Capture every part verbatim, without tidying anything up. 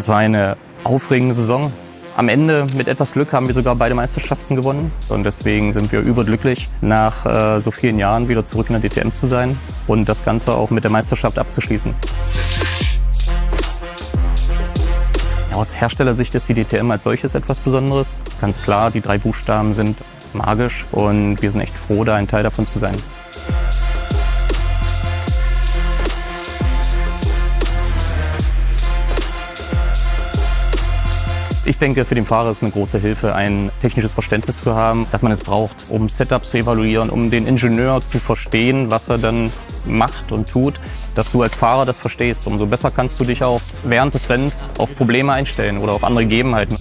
Es war eine aufregende Saison. Am Ende, mit etwas Glück, haben wir sogar beide Meisterschaften gewonnen. Und deswegen sind wir überglücklich, nach äh, so vielen Jahren wieder zurück in der D T M zu sein und das Ganze auch mit der Meisterschaft abzuschließen. Ja, aus Herstellersicht ist die D T M als solches etwas Besonderes. Ganz klar, die drei Buchstaben sind magisch und wir sind echt froh, da ein Teil davon zu sein. Ich denke, für den Fahrer ist eine große Hilfe, ein technisches Verständnis zu haben, dass man es braucht, um Setups zu evaluieren, um den Ingenieur zu verstehen, was er dann macht und tut. Dass du als Fahrer das verstehst, umso besser kannst du dich auch während des Rennens auf Probleme einstellen oder auf andere Gegebenheiten.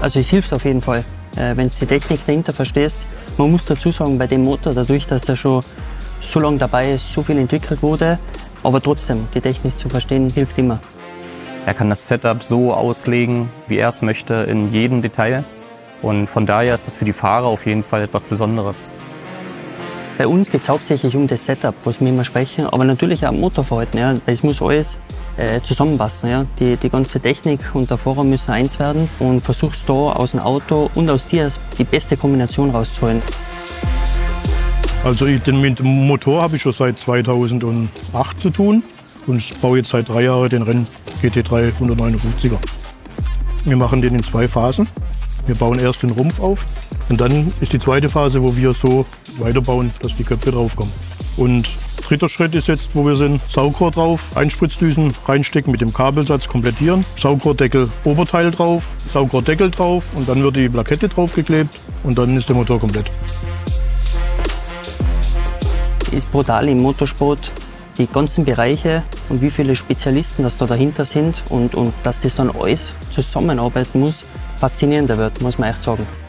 Also es hilft auf jeden Fall, wenn du die Technik dahinter verstehst. Man muss dazu sagen, bei dem Motor, dadurch, dass der schon so lange dabei ist, so viel entwickelt wurde, aber trotzdem, die Technik zu verstehen, hilft immer. Er kann das Setup so auslegen, wie er es möchte, in jedem Detail. Und von daher ist es für die Fahrer auf jeden Fall etwas Besonderes. Bei uns geht es hauptsächlich um das Setup, was wir immer sprechen, aber natürlich auch am Motorverhalten. Ja. Es muss alles äh, zusammenpassen. Ja. Die, die ganze Technik und der Fahrer müssen eins werden und versuchst da aus dem Auto und aus dir die beste Kombination rauszuholen. Also ich, den, mit dem Motor habe ich schon seit zweitausendacht zu tun und ich baue jetzt seit drei Jahren den Rennen. G T drei hundertneunundfünfziger. Wir machen den in zwei Phasen. Wir bauen erst den Rumpf auf und dann ist die zweite Phase, wo wir so weiterbauen, dass die Köpfe draufkommen. Und dritter Schritt ist jetzt, wo wir sind, Saugrohr drauf, Einspritzdüsen reinstecken, mit dem Kabelsatz komplettieren, Saugrohrdeckel, Oberteil drauf, Saugrohrdeckel drauf und dann wird die Plakette draufgeklebt und dann ist der Motor komplett. Ist brutal im Motorsport. Die ganzen Bereiche und wie viele Spezialisten dass da dahinter sind und, und dass das dann alles zusammenarbeiten muss, faszinierender wird, muss man echt sagen.